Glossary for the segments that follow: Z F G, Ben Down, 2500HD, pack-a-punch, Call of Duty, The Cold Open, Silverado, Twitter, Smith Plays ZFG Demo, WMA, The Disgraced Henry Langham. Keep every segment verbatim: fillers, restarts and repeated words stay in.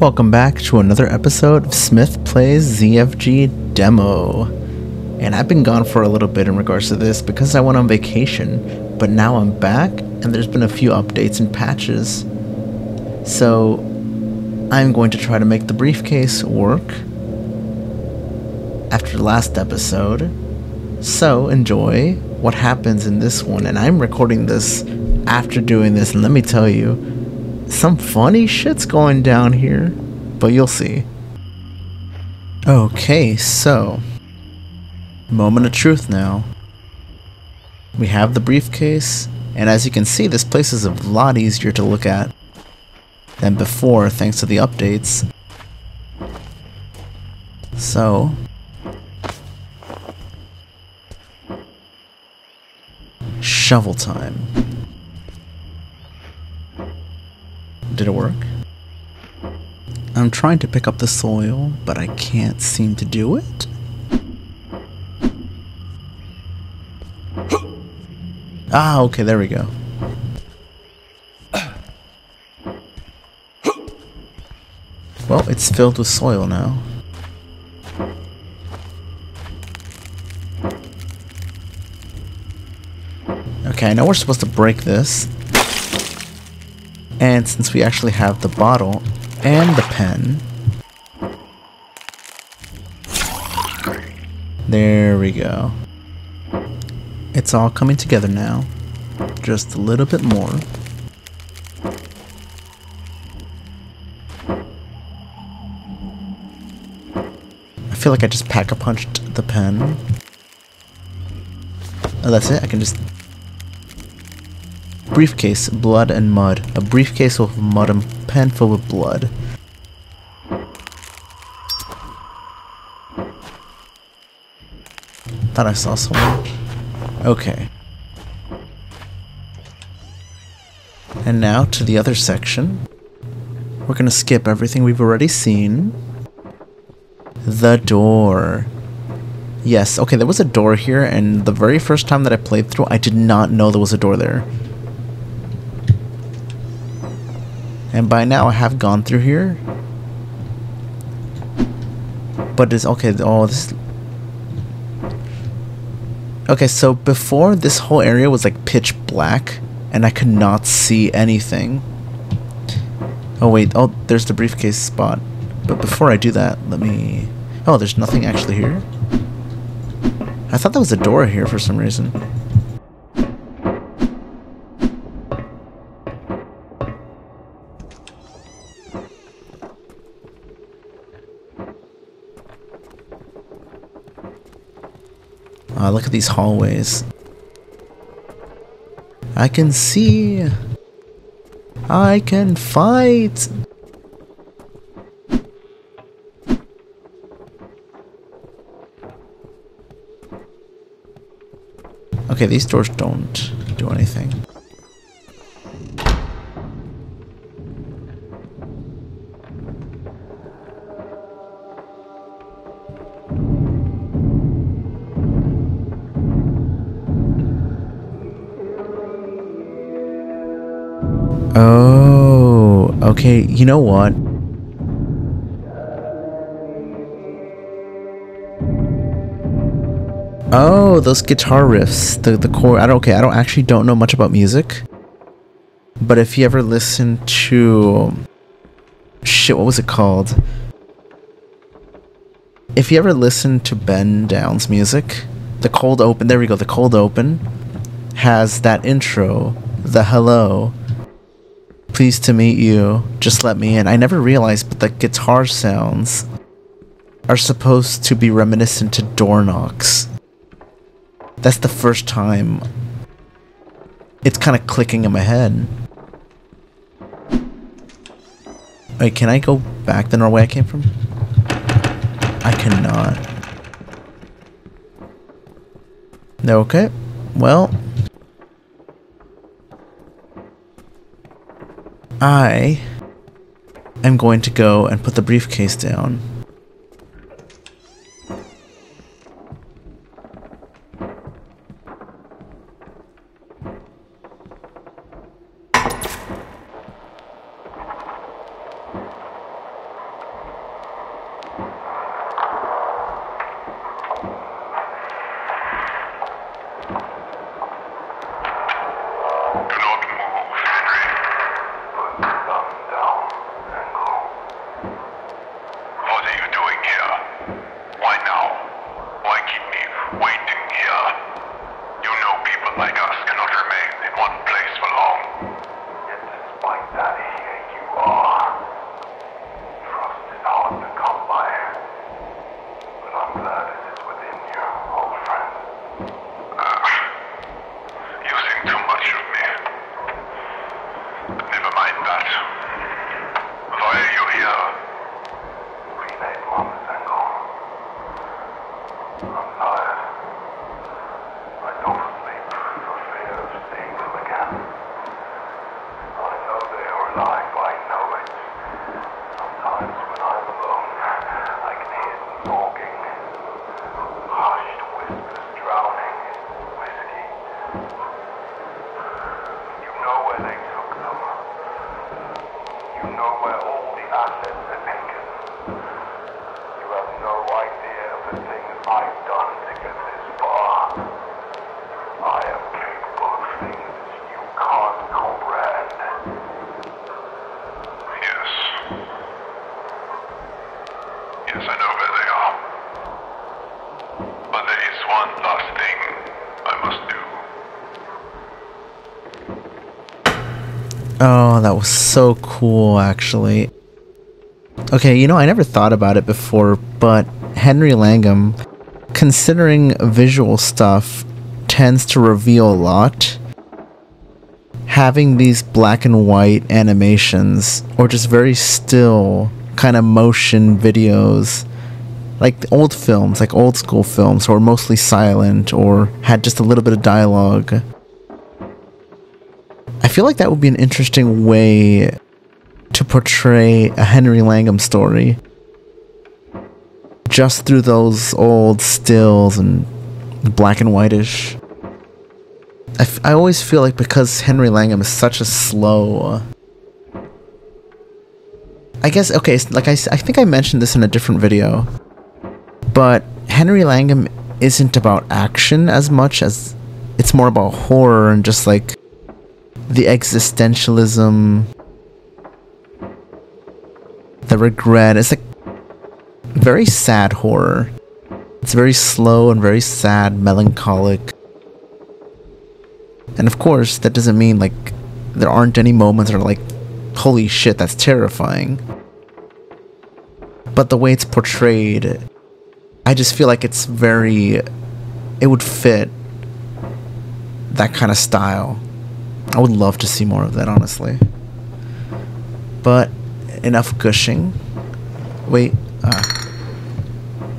Welcome back to another episode of Smith Plays Z F G Demo. And I've been gone for a little bit in regards to this because I went on vacation, but now I'm back and there's been a few updates and patches. So I'm going to try to make the briefcase work after the last episode. So enjoy what happens in this one. And I'm recording this after doing this, and let me tell you, some funny shit's going down here, but you'll see. Okay, so moment of truth now. We have the briefcase, and as you can see, this place is a lot easier to look at than before thanks to the updates. So shovel time. Did it work? I'm trying to pick up the soil, but I can't seem to do it. Ah, okay, there we go. Well, it's filled with soil now. Okay, I know we're supposed to break this. And since we actually have the bottle and the pen, there we go. It's all coming together now. Just a little bit more. I feel like I just pack-a-punched the pen. Oh, that's it. I can just... Briefcase, blood and mud. A briefcase with mud and pen filled with blood. Thought I saw someone. Okay. And now to the other section. We're gonna skip everything we've already seen. The door. Yes, okay, there was a door here, and the very first time that I played through, I did not know there was a door there. And by now I have gone through here. But it's okay, oh this Okay, so before this whole area was like pitch black and I could not see anything. Oh wait, oh there's the briefcase spot. But before I do that, let me oh there's nothing actually here. I thought there was a door here for some reason. Uh, look at these hallways. I can see. I can fight. Okay, these doors don't do anything. Oh, okay, you know what? Oh, those guitar riffs, the the core. I don't okay, I don't actually don't know much about music. But if you ever listen to shit, what was it called? If you ever listen to Ben Down's music, The Cold Open, there we go, The Cold Open has that intro, the hello. Pleased to meet you, just let me in. I never realized, but the guitar sounds are supposed to be reminiscent to door knocks. That's the first time it's kind of clicking in my head. Wait, can I go back the normal way I came from? I cannot. No, okay. Well... I am going to go and put the briefcase down. You know where all the assets are taken. You have no idea of the things I've done to get this far. I am capable of things you can't comprehend. Yes. Yes, I know where they are. But there is one last thing I must do. Oh, that was so cool, actually. Okay, you know, I never thought about it before, but Henry Langham, considering visual stuff, tends to reveal a lot. Having these black and white animations, or just very still kind of motion videos, like the old films, like old school films, who were mostly silent or had just a little bit of dialogue. I feel like that would be an interesting way to portray a Henry Langham story. Just through those old stills and black and whitish. I, f I always feel like because Henry Langham is such a slow... I guess, okay, like I, I think I mentioned this in a different video. But Henry Langham isn't about action as much as... It's more about horror and just like... the existentialism, the regret. It's like very sad horror. It's very slow and very sad, melancholic. And of course, that doesn't mean like there aren't any moments that are like, holy shit, that's terrifying. But the way it's portrayed, I just feel like it's very, it would fit that kind of style. I would love to see more of that, honestly. But enough gushing. Wait, ah,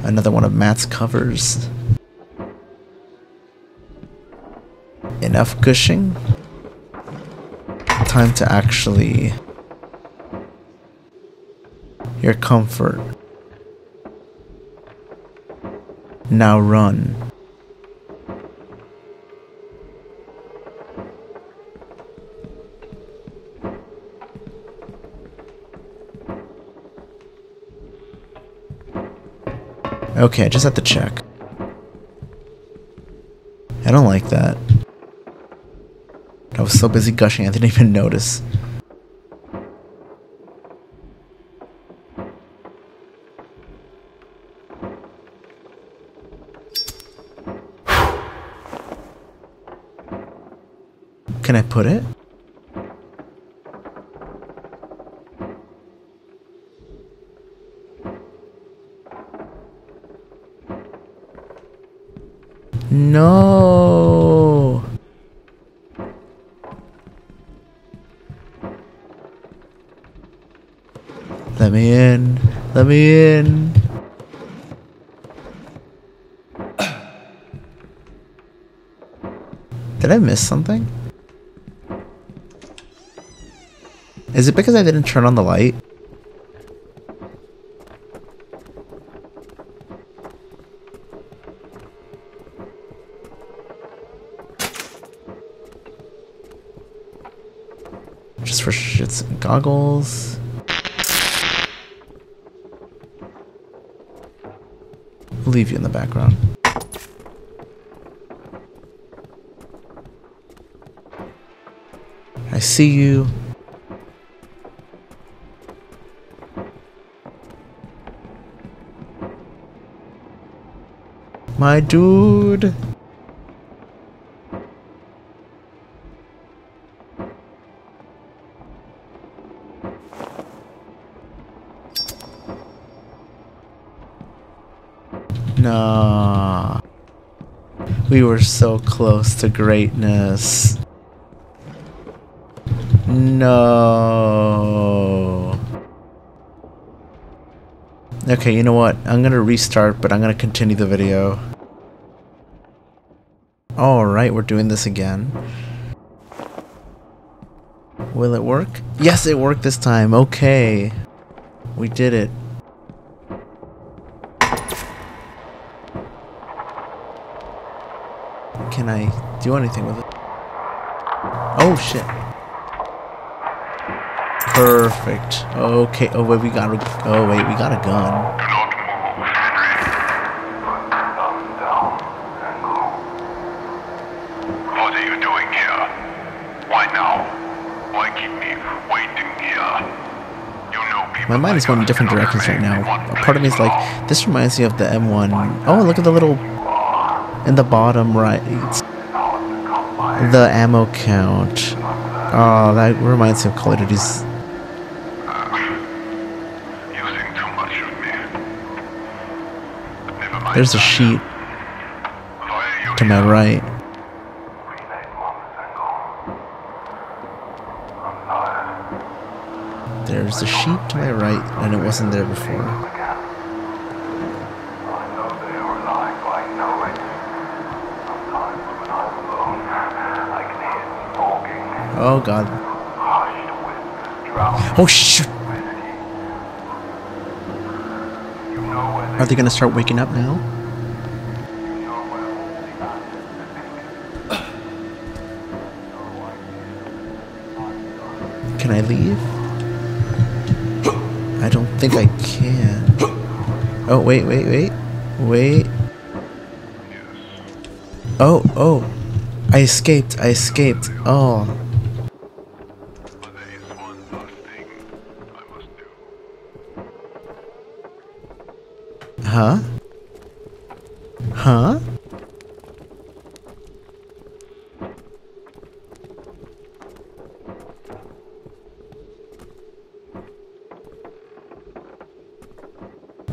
another one of Matt's covers. Enough gushing. Time to actually your comfort. Now run. Okay, I just have to check. I don't like that. I was so busy gushing I didn't even notice. Can I put it? No. Let me in. Let me in. Did I miss something? Is it because I didn't turn on the light? For shits and goggles. I'll leave you in the background. I see you. My dude. No, we were so close to greatness. No. Okay, you know what? I'm gonna restart, but I'm gonna continue the video. Alright, we're doing this again. Will it work? Yes, it worked this time. Okay. We did it. Can I do anything with it? Oh shit. Perfect. Okay. Oh wait, we got. A, oh wait, we got a gun. What are you doing here? Why now? Why keep me waiting here? You know people. My mind is going in different directions right now. Part of me is like, this reminds me of the M one. Oh, look at the little in the bottom right. The ammo count. Oh, that reminds me of Call of Duty's. There's a sheet to my right. There's a sheep to my right, and it wasn't there before. Oh god. Oh shoot! Are they gonna start waking up now? Can I leave? I don't think I can. Oh, wait, wait, wait. Wait. Oh, oh. I escaped. I escaped. Oh. Huh? Huh?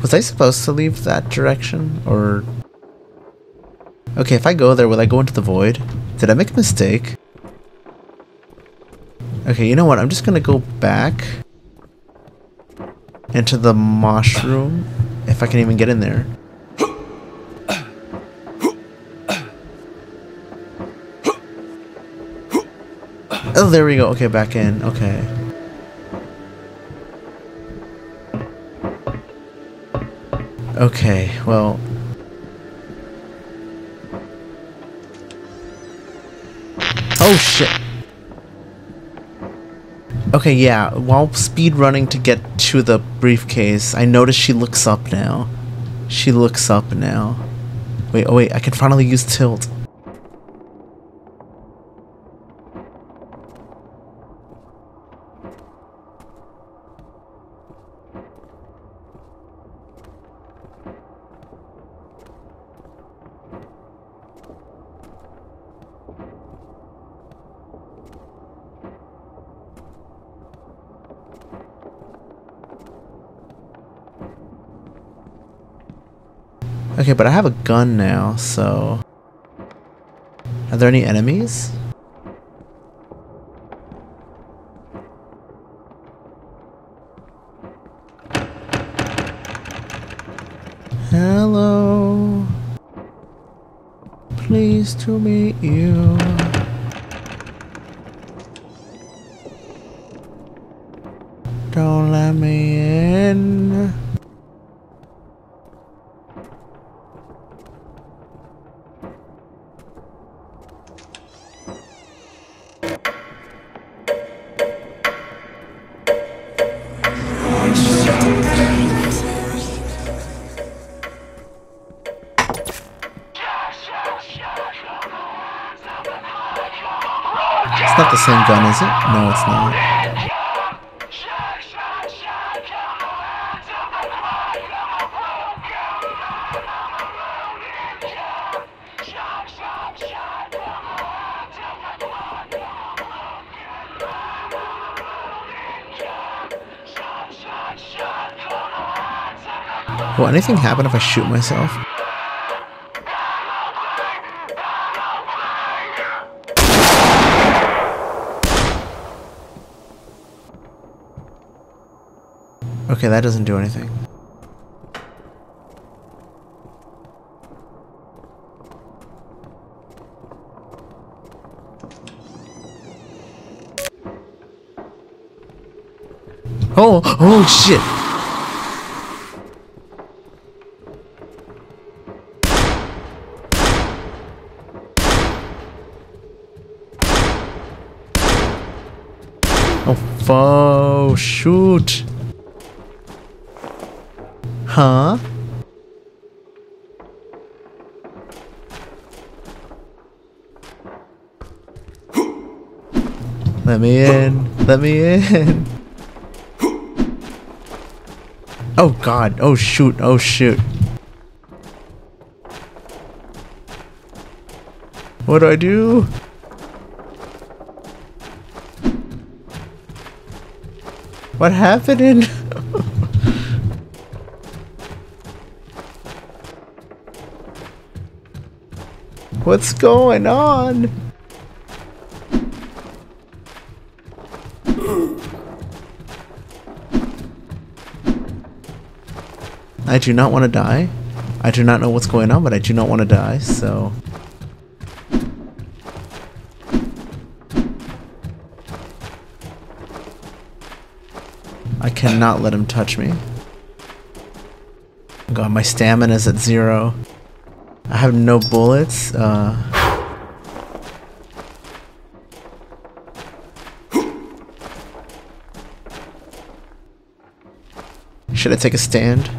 Was I supposed to leave that direction, or... Okay, if I go there, will I go into the void? Did I make a mistake? Okay, you know what? I'm just gonna go back... into the mushroom, if I can even get in there. Oh, there we go. Okay, back in. Okay. Okay, well... Oh shit! Okay, yeah, while speedrunning to get to the briefcase, I noticed she looks up now. She looks up now. Wait, oh wait, I can finally use tilt. Okay, but I have a gun now, so... Are there any enemies? Hello. Pleased to meet you. Don't let me in. It's not the same gun, is it? No, it's not. Will anything happen if I shoot myself? Okay, that doesn't do anything. Oh, oh shit! Oh Oh, shoot. Huh? Let me in. Let me in. Oh god. Oh shoot. Oh shoot. What do I do? What happened in What's going on? I do not want to die. I do not know what's going on, but I do not want to die, so... I cannot let him touch me. God, my stamina is at zero. I have no bullets. Uh... Should I take a stand?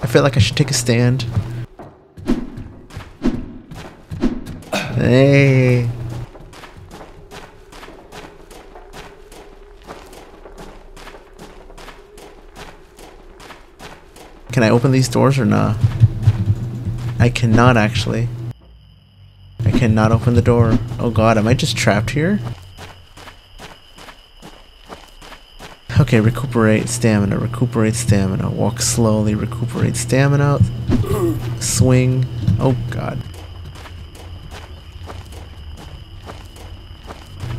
I feel like I should take a stand. Hey. Can I open these doors or not? Nah? I cannot actually. I cannot open the door. Oh god, am I just trapped here? Okay, recuperate stamina, recuperate stamina, walk slowly, recuperate stamina, swing, oh god.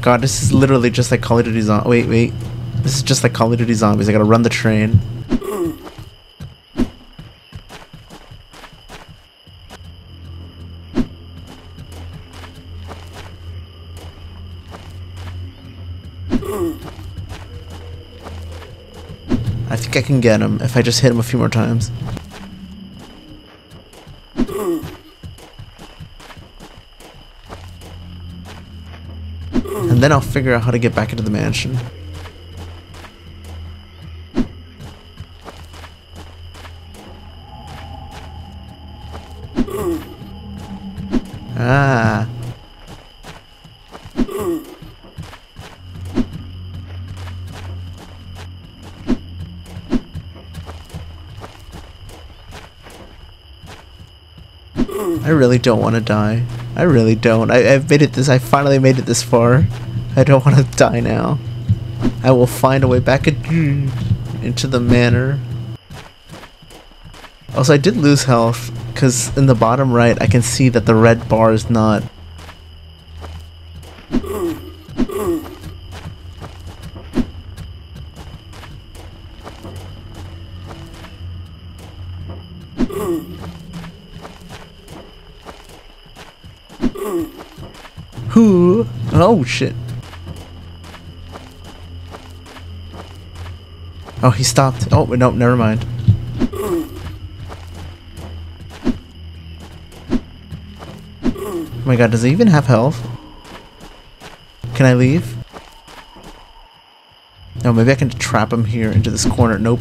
God, this is literally just like Call of Duty Zombies. Wait, wait, this is just like Call of Duty Zombies, I gotta run the train. I think I can get him if I just hit him a few more times. And then I'll figure out how to get back into the mansion. Ah. I really don't want to die. I really don't. I, I've made it this- I finally made it this far. I don't want to die now. I will find a way back in, into the manor. Also, I did lose health, because in the bottom right, I can see that the red bar is not. Who? Oh shit. Oh, he stopped. Oh, no, never mind. Oh my god, does he even have health? Can I leave? No, maybe I can trap him here into this corner. Nope.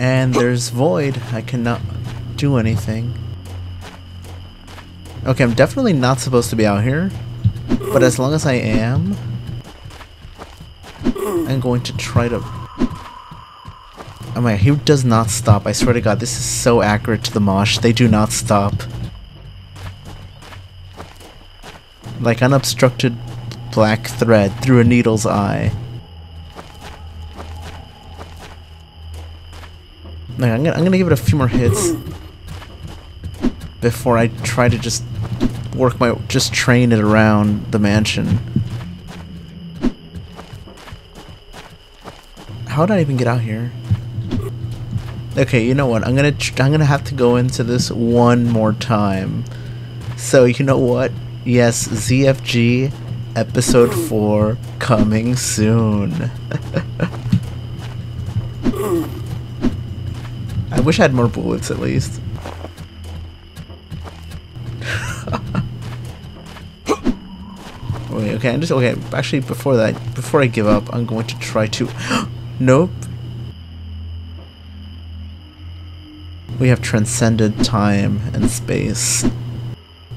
And there's void. I cannot do anything. Okay, I'm definitely not supposed to be out here. But as long as I am, I'm going to try to... Oh my, he does not stop. I swear to god, this is so accurate to the mosh. They do not stop. Like unobstructed black thread through a needle's eye. Like, I'm gonna, I'm gonna give it a few more hits before I try to just work my just train it around the mansion. How did I even get out here? Okay, you know what? I'm gonna tr I'm gonna have to go into this one more time. So you know what? Yes, Z F G episode four coming soon. wish I had more bullets at least. Wait, okay, I'm just okay. Actually, before that, before I give up, I'm going to try to. Nope. We have transcended time and space,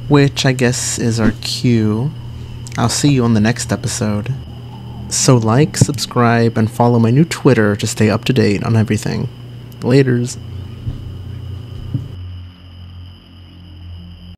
which I guess is our cue. I'll see you on the next episode. So like, subscribe, and follow my new Twitter to stay up to date on everything. Laters.